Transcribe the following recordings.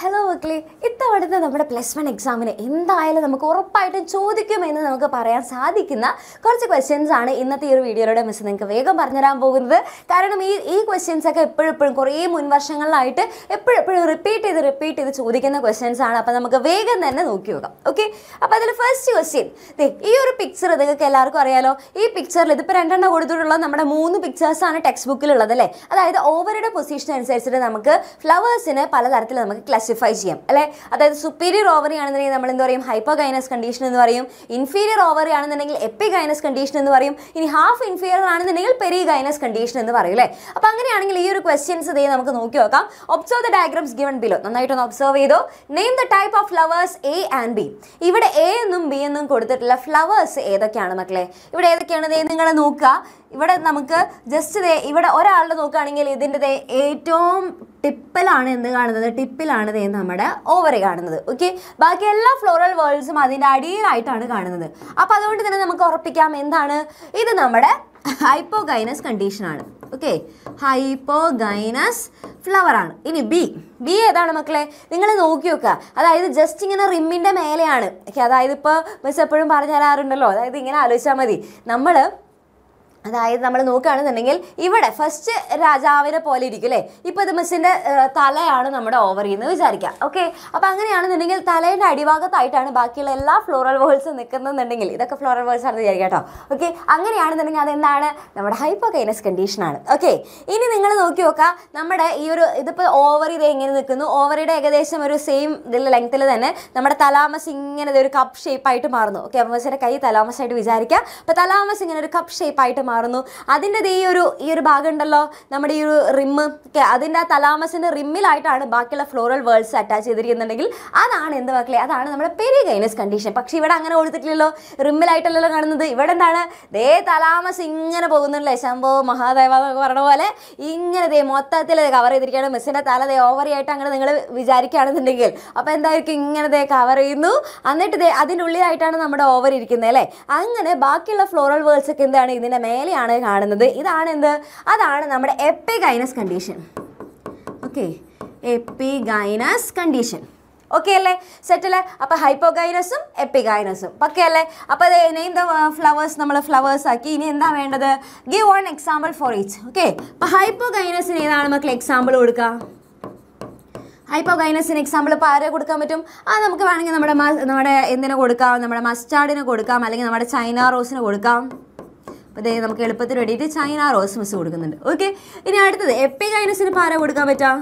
Hello, Akli. This is the plus one exam. We will ask you questions in this video. We will ask you these questions. We repeat these questions. Okay? First question. This picture is this picture is the pictures in the textbook. Overhead position flowers in a classify ചെയ്യാം അല്ലേ അതായത് superior ovary ആണെന്നുണ്ടെങ്കിൽ നമ്മൾ എന്താ പറയും hypogynous condition എന്ന് പറയും inferior ovary ആണെന്നുണ്ടെങ്കിൽ epigynous condition എന്ന് പറയും ഇനി half inferior ആണെന്നുണ്ടെങ്കിൽ perigynous condition എന്ന് പറയും അല്ലേ അപ്പോൾ അങ്ങനെയാണെങ്കിൽ ഈ ഒരു questions ദേ നമുക്ക് നോക്കി നോക്കാം observe the diagrams given below നന്നായിട്ട് ഒബ്സർവ് ചെയ്തോ name the type of flowers a and b ഇവിടെ a എന്നും b എന്നും കൊടുത്തിട്ടുള്ള flowers ഏതൊക്കെയാണ് മക്കളെ ഇവിടെ ഏതൊക്കെയാണ് ദേ നിങ്ങൾ നോക്കുക ഇവിടെ നമുക്ക് just ദേ ഇവിടെ ഒരാളുടെ നോക്കുകയാണെങ്കിൽ ഇതിന്റെ ദേ ഏറ്റവും ടിപ്പിലാണ് എന്ന് കാണുന്നത് ടിപ്പിലാണ് ദേ നമ്മുടെ ഓവറി കാണുന്നത് ഓക്കേ ബാക്കി എല്ലാ ഫ്ലോറൽ വേൾഡ്സും അതിന്റെ അടിയിലായിട്ടാണ് കാണുന്നത് അപ്പോൾ അതുകൊണ്ട് തന്നെ നമുക്ക് ഉറപ്പിക്കാം എന്താണ് ഇത് നമ്മുടെ ഹൈപ്പോഗൈനസ് കണ്ടീഷൻ ആണ് ഓക്കേ ഹൈപ്പോഗൈനസ് ഫ്ലവർ ആണ് ഇനി ബി B ഏതാണ് മക്കളെ നിങ്ങൾ നോക്കി നോക്കുക അതായത് ജസ്റ്റ് ഇങ്ങനെ റിമ്മിന്റെ മേലെയാണ് ഓക്കേ അതായത് ഇപ്പോൾ മിസ് എപ്പോഴും പറഞ്ഞു തരാറുണ്ടല്ലോ അതായത് ഇങ്ങനെ ആലോചിച്ചാൽ മതി നമ്മൾ അതായത് നമ്മൾ നോക്കുകയാണെന്നുണ്ടെങ്കിൽ ഇവിടെ ഫസ്റ്റ് രാജാവിനെ പോലെ ഇരിക്കും അല്ലേ ഇപ്പോൾ ഇത് മിസ്സിന്റെ തലയാണ് നമ്മുടെ ഓവറി എന്ന് വിചാരിക്കാം ഓക്കേ അപ്പോൾ അങ്ങനെയാണെന്നുണ്ടെങ്കിൽ തലയുടെ അടിഭാഗത്തായിട്ടാണ് ബാക്കിയുള്ള എല്ലാ ഫ്ലോറൽ വേൾഡ്സ് നിൽക്കുന്നുണ്ടെങ്കിൽ ഇതൊക്കെ ഫ്ലോറൽ വേൾഡ്സ് ആണെന്ന് വിചാരിക്കാം കേട്ടോ ഓക്കേ അങ്ങനെയാണെന്നുണ്ടെങ്കിൽ അതെന്താണ് നമ്മുടെ ഹൈപ്പോഗൈനസ് കണ്ടീഷൻ ആണ് ഓക്കേ ഇനി നിങ്ങൾ നോക്കി നോക്കുക നമ്മുടെ ഈ ഒരു ഇതിപ്പോൾ ഓവറി ഇത് എങ്ങനെ നിൽക്കുന്നു ഓവറിയുടെ ഏകദേശം ഒരു സെയിം ഇതിൽ ലെങ്ത്തിൽ തന്നെ നമ്മുടെ തലാമസ് ഇങ്ങനെ ഒരു കപ്പ് ഷേപ്പായിട്ട് മാറുന്നു ഓക്കേ അപ്പോൾ മിസ്സിന്റെ കൈ തലാമസ് ആയിട്ട് വിചാരിക്കാം അപ്പോൾ തലാമസ് ഇങ്ങനെ ഒരു കപ്പ് ഷേപ്പായിട്ട് അതിന്റെ ഈ ഒരു ഭാഗം ഉണ്ടല്ലോ നമ്മുടെ ഈ ഒരു റിം ഓക്കേ അതിന്റെ തലാമസിന്റെ റിമ്മിലായിട്ടാണ് ബാക്കിയുള്ള ഫ്ലോറൽ വേൾഡ്സ് അറ്റാച്ച് ചെയ്തിരിക്കുന്നുണ്ടെങ്കിൽ അതാണ് എന്ത് മക്കളെ അതാണ് നമ്മുടെ പെരിഗൈനസ് കണ്ടീഷൻ പക്ഷേ ഇവിടെ അങ്ങനെ കൊടുത്തിട്ടില്ലല്ലോ റിമ്മിലായിട്ടല്ലല്ലോ കാണുന്നത് ഇവിടെ എന്താണ് ദേ തലാമസ് ഇങ്ങനെ പോകുന്നുണ്ടല്ലേ ശംഭോ മഹാദേവ എന്നൊക്കെ പറഞ്ഞ പോലെ ഇങ്ങനെ ദേ മൊത്തത്തിൽ കവർ ചെയ്തിരിക്കുകയാണ് മിസ്സിന്റെ തല ദേ ഓവറി ആയിട്ട് അങ്ങനെ നിങ്ങൾ വിചാരിക്കുകയാണെന്നുണ്ടെങ്കിൽ അപ്പോൾ എന്തായിരിക്കും ഇങ്ങനെ ദേ കവർ ചെയ്യുന്നു എന്നിട്ട് ദേ അതിന്റെ ഉള്ളിലായിട്ടാണ് നമ്മുടെ ഓവറി ഇരിക്കുന്നത് അല്ലേ അങ്ങനെ ബാക്കിയുള്ള ഫ്ലോറൽ വേൾഡ്സ് ഒക്കെ എന്താണ് ഇതിന്റെ മേലെയാണ് കാണുന്നത് ഇതാണ് എന്ത് അതാണ് നമ്മുടെ epigynous condition okay epigynous condition okay അല്ലേ സെറ്റ് അല്ലേ അപ്പോൾ ഹൈപ്പോഗൈനസും എപ്പിഗൈനസും ഓക്കേ അല്ലേ അപ്പോൾ നെയിം ദ ഫ്ലവേഴ്സ് നമ്മൾ ഫ്ലവേഴ്സ് ആക്കി ഇനി എന്താ വേണ്ടത് give one example for each okay അപ്പോൾ ഹൈപ്പോഗൈനസിന് ഏതാണ് മക്കളെ എക്സാമ്പിൾ കൊടുക്കുക ഹൈപ്പോഗൈനസിന് എക്സാമ്പിൾ ഇപ്പോൾ ആരെ കൊടുക്കാൻ പറ്റും ആ നമുക്ക് വേണമെങ്കിൽ നമ്മുടെ എന്തിനു കൊടുക്കാം നമ്മുടെ മസ്റ്റാർഡിന് കൊടുക്കാം അല്ലെങ്കിൽ നമ്മുടെ ചൈന റോസിന് കൊടുക്കാം അതേ നമുക്ക് എളുപ്പത്തിന് വേണ്ടിയിട്ട് ചൈന റോസ് മിസ് കൊടുക്കുന്നുണ്ട് ഓക്കെ ഇനി അടുത്തത് എപ്പിഗൈനസിന് ആരാ കൊടുക്കാൻ പറ്റാ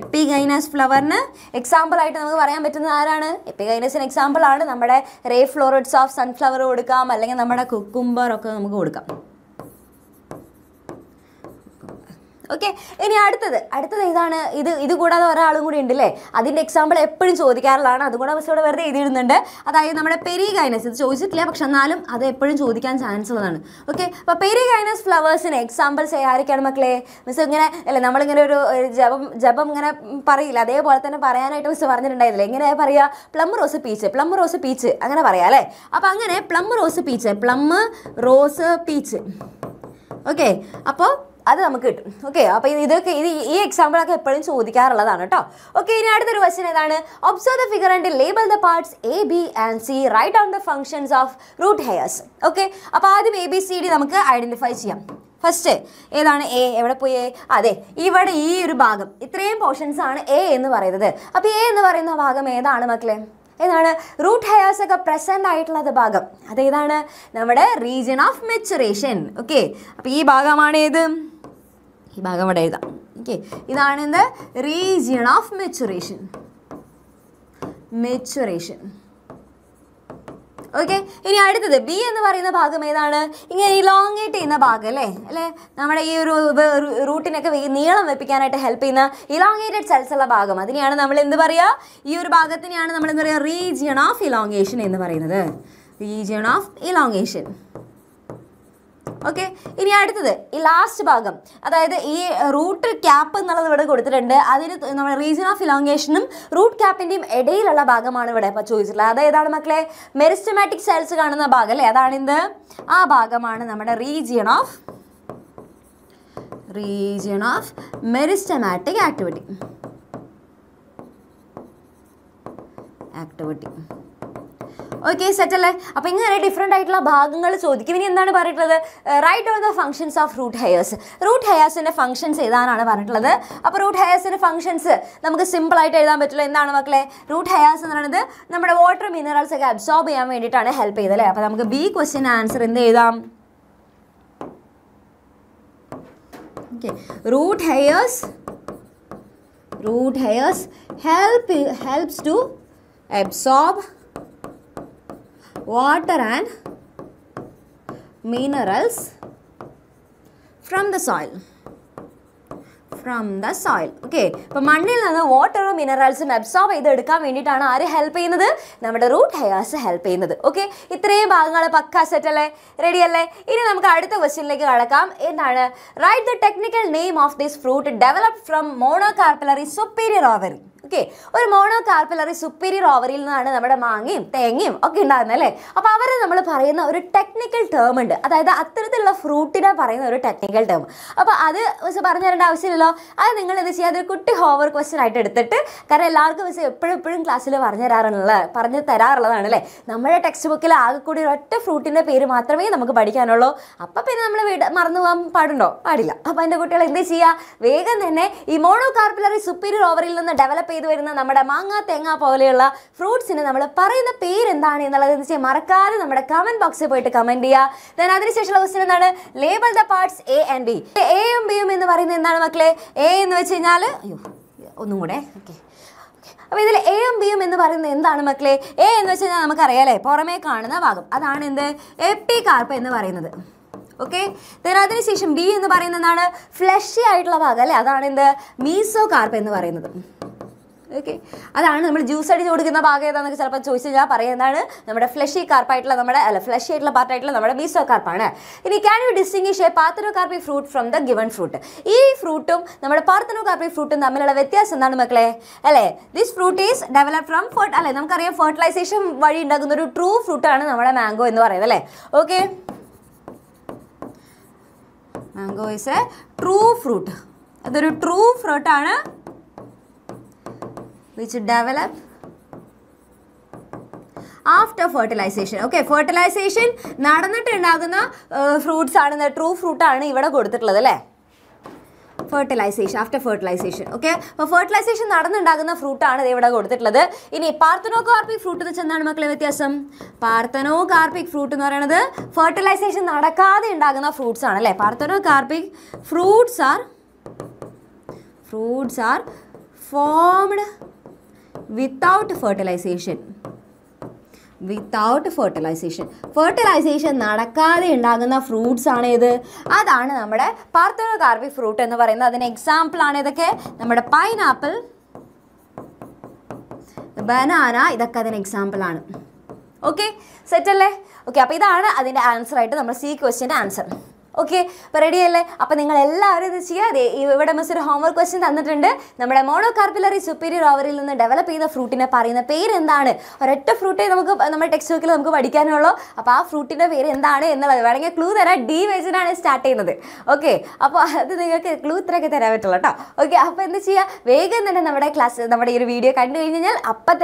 എപ്പിഗൈനസ് ഫ്ലവറിന് എക്സാമ്പിൾ ആയിട്ട് നമുക്ക് പറയാൻ പറ്റുന്നത് ആരാണ് എപ്പിഗൈനസിന് എക്സാമ്പിൾ ആണ് നമ്മുടെ റേ ഫ്ലോററ്റ്സ് ഓഫ് സൺഫ്ലവർ കൊടുക്കാം അല്ലെങ്കിൽ നമ്മുടെ കുക്കുംബർ ഒക്കെ നമുക്ക് കൊടുക്കാം ഓക്കേ ഇനി അടുത്തത് ഇതാണ് ഇത് കൂടാതെ ഒരാളും കൂടി ഉണ്ട് അല്ലേ അതിന്റെ എക്സാമ്പിൾ എപ്പോഴും ചോദിക്കാറുള്ളതാണ് അതുകൂടെ മിസ് ഇവിടെ വെറുതെ എഴുതിയിടുന്നുണ്ട് അതായത് നമ്മുടെ പെരിഗൈനസ് ഇത് ചോദിച്ചിട്ടില്ല പക്ഷെ എന്നാലും അത് എപ്പോഴും ചോദിക്കാൻ ചാൻസ് ഉള്ളതാണ് ഓക്കെ അപ്പോൾ പെരിഗൈനസ് ഫ്ലവേഴ്സിന് എക്സാമ്പിൾസ് ആയിരിക്കാണ് മക്കളെ മിസ് ഇങ്ങനെ അല്ലേ നമ്മളിങ്ങനെ ഒരു ജപം ഇങ്ങനെ പറയില്ല അതേപോലെ തന്നെ പറയാനായിട്ട് മിസ് പറഞ്ഞിട്ടുണ്ടായിരുന്നില്ല എങ്ങനെയാ പറയുക പ്ലം റോസ് പീച്ച് അങ്ങനെ പറയാം അല്ലേ അപ്പോൾ അങ്ങനെ പ്ലം റോസ് പീച്ച് ഓക്കെ അപ്പോൾ അത് നമുക്ക് കിട്ടും ഓക്കേ അപ്പോൾ ഇത് ഈ എക്സാമ്പിൾ ഒക്കെ എപ്പോഴും ചോദിക്കാറുള്ളതാണ് കേട്ടോ ഓക്കേ ഇനി അടുത്തൊരു ക്വസ്റ്റ്യൻ ഏതാണ് observe the figure and label the parts A B and C write down the functions of root hairs okay അപ്പോൾ ആദ്യം എ ബി സി ഡി നമുക്ക് ഐഡന്റിഫൈ ചെയ്യാം ഫസ്റ്റ് ഏതാണ് എ എവിടെ പോയേ അതെ ഇവിടെ ഈ ഒരു ഭാഗം ഇത്രയും പോർഷൻസ് ആണ് എ എന്ന് പറയുന്നത് അപ്പോൾ എ എന്ന് പറയുന്ന ഭാഗം ഏതാണ് മക്കളെ ഏതാണ് റൂട്ട് ഹെയർസ് ഒക്കെ പ്രസന്റ് ആയിട്ടുള്ളത് ഭാഗം അതേതാണ് നമ്മുടെ റീജിയൻ ഓഫ് മെച്ചുറേഷൻ ഓക്കെ അപ്പോൾ ഈ ഭാഗമാണ് ഏത് ഈ ഭാഗം ഇവിടെ എഴുതാം ഓക്കെ ഇതാണ് എന്ത് റീജിയൺ ഓഫ് മെച്ചുറേഷൻ ഓക്കെ ഇനി അടുത്തത് ബി എന്ന് പറയുന്ന ഭാഗം ഏതാണ് ഇങ്ങനെ ഇലോങ്ങേറ്റ് ചെയ്യുന്ന ഭാഗം അല്ലേ നമ്മുടെ ഈ ഒരു റൂട്ടിനൊക്കെ നീളം വെപ്പിക്കാനായിട്ട് ഹെൽപ്പ് ചെയ്യുന്ന ഇലോങ്ങേറ്റഡ് സെൽസ് ഉള്ള ഭാഗം അതിനെയാണ് നമ്മൾ എന്ത് പറയുക ഈ ഒരു ഭാഗത്തിനെയാണ് നമ്മൾ എന്ത് പറയുക റീജിയൺ ഓഫ് ഇലോങ്ങേഷൻ എന്ന് പറയുന്നത് റീജിയൺ ഓഫ് ഇലോങ്ങേഷൻ ഓക്കെ ഇനി അടുത്തത് ഈ ലാസ്റ്റ് ഭാഗം അതായത് ഈ റൂട്ട് ക്യാപ്പ് എന്നുള്ളത് ഇവിടെ കൊടുത്തിട്ടുണ്ട് അതിന് നമ്മുടെ റീജിയൻ ഓഫ് ഇലോങ്ങേഷനും റൂട്ട് ക്യാപ്പിൻ്റെയും ഇടയിലുള്ള ഭാഗമാണ് ഇവിടെ ഇപ്പോൾ ചോദിച്ചിട്ടുള്ളത് അതേതാണ് മക്കളെ മെറിസ്റ്റമാറ്റിക് സെൽസ് കാണുന്ന ഭാഗം അല്ലേ അതാണിത് ആ ഭാഗമാണ് നമ്മുടെ region of meristematic activity activity. Okay, settle. Now, we have different types of functions. Write down the functions of root hairs. Root hairs are functions. Root hairs are functions. We simple root hairs are water minerals absorb and help. So, B question answer okay. Root hairs helps to absorb water and minerals from the soil. Okay, so water and minerals absorb help the root hairs help. Okay, ready? Write the technical name of this fruit developed from monocarpillary superior ovary. Okay, one monocarpillary superior ovary is our mangim, tengim, okay, technical term. That is a fruit technical term. So, that's why you have question. Because we have to fruits in the pear and the comment box. Then, label the parts A and B. A and B in the अब इधर A and B में A okay, then adinishesham B ennu parayunnathu fleshy aayittulla bhagam alle mesocarp ennu parayunnathu. Okay, that's why we juice and choice. We have fleshy carp, mesocarp. Can we distinguish a parthenocarpic fruit from the given fruit? This fruit, parthenocarpic fruit, this fruit is developed from fertilization. True fruit mango. Okay, mango is a true fruit. True fruit. Which develop after fertilization. Okay, fertilization fruits are the true fruit fertilization after fertilization. Okay, so fertilization nadanundaguna fruit aanu ivada koduthittulladu. Ini parthenocarpic fruit nu chennaanu makkale vyathyasam. Parthenocarpic fruit nu parayanadu fertilization nadakade undaguna fruits aanu alle. Parthenocarpic fruits are formed without fertilization. Fertilization nadakade undaguna fruits aanu idu adana nammade parthenocarpic fruit ennu parayna adine example aanu idakke nammade pineapple banana idakke adine example aanu. Okay, settle alle. Okay, appo idana adinte answer aayittu nammade C question answer. Okay, but ready? Now, homework question. Monocarpillary superior ovary develop the fruit in a par in the pear and the fruit in textbook. Fruit in a clue that D start. Okay, clue okay, class, video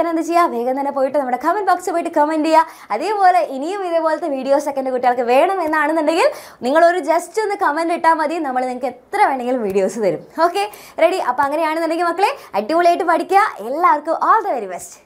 the comment box comment. Just in the comment, we will videos. Okay, ready? Now, we will see you all the very best.